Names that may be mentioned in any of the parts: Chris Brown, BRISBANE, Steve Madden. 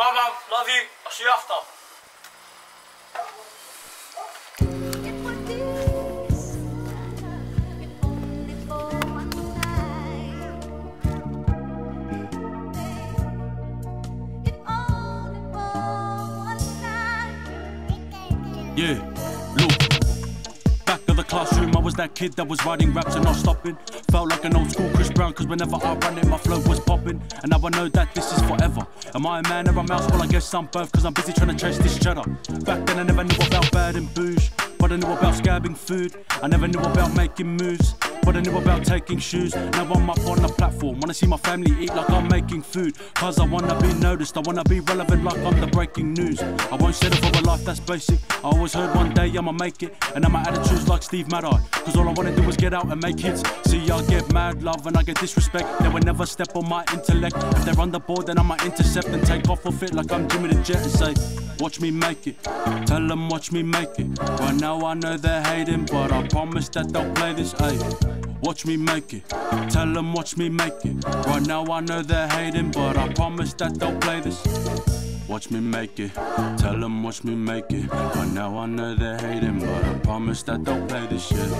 Bye, Mum. Love you. I'll see you after. Yeah, look, back of the classroom, I was that kid that was writing raps and not stopping. Felt like an old school Chris Brown, cause whenever I ran it, my flow was popping. And now I know that this is forever. Am I a man or a mouse? Well, I guess I'm both, cause I'm busy trying to chase this cheddar. Back then I never knew about bad and booze, but I knew about scabbing food. I never knew about making moves, but I knew about taking shoes. Now I'm up on the platform, wanna see my family eat like I'm making food. Cause I wanna be noticed, I wanna be relevant like I'm the breaking news. I won't settle for a life that's basic, I always heard one day I'ma make it. And now my attitude's like Steve Madden, cause all I wanna do is get out and make hits. See, I get mad love and I get disrespect, they will never step on my intellect. If they're on the board then I might intercept and take off off it like I'm Jimmy the Jet and say, watch me make it, tell them watch me make it. Right now I know they're hating, but I promise that they'll play this, ayy. Watch me make it, tell them watch me make it. Right now I know they're hating, but I promise that they'll play this. Watch me make it, tell them watch me make it. Right now I know they're hating, but I promise that they'll play this shit.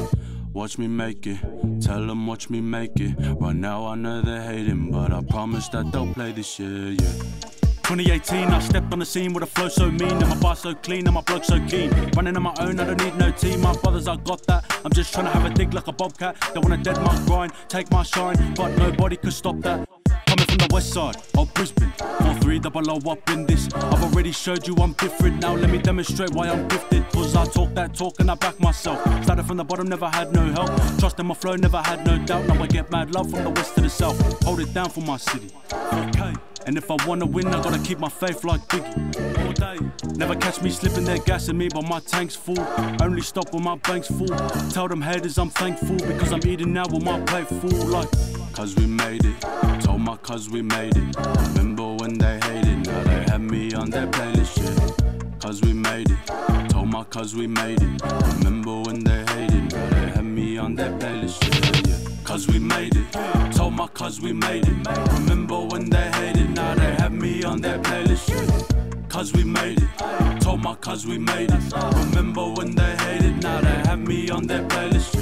Watch me make it, tell them watch me make it. Right now I know they're hating, but I promise that they'll play this shit, yeah. 2018, I stepped on the scene with a flow so mean, and my bar so clean, and my bloke so keen. Running on my own, I don't need no team. My brothers, I got that. I'm just trying to have a dig like a bobcat. They wanna dead my grind, take my shine, but nobody could stop that. Coming from the west side of Brisbane, 4-3-0 up in this. I've already showed you I'm different, now let me demonstrate why I'm gifted. Cause I talk that talk and I back myself. Started from the bottom, never had no help. Trust in my flow, never had no doubt. Now I get mad love from the west to the south. Hold it down for my city, okay. And if I wanna win, I gotta keep my faith like Biggie. All day, never catch me slipping, they're gassing me, but my tank's full. Only stop when my bank's full. Tell them haters I'm thankful, because I'm eating now with my plate full. Like, cause we made it, told my cuz we made it. Remember when they hated, now they have me on their playlist, yeah. Cause we made it, told my cuz we made it. Remember when they hated, now they have me on their playlist, yeah, yeah. Cause we made it, told my cuz we made it. Remember when they hated, now they have me on their playlist. Cause we made it, told my cuz we made it. Remember when they hated, now they have me on their playlist.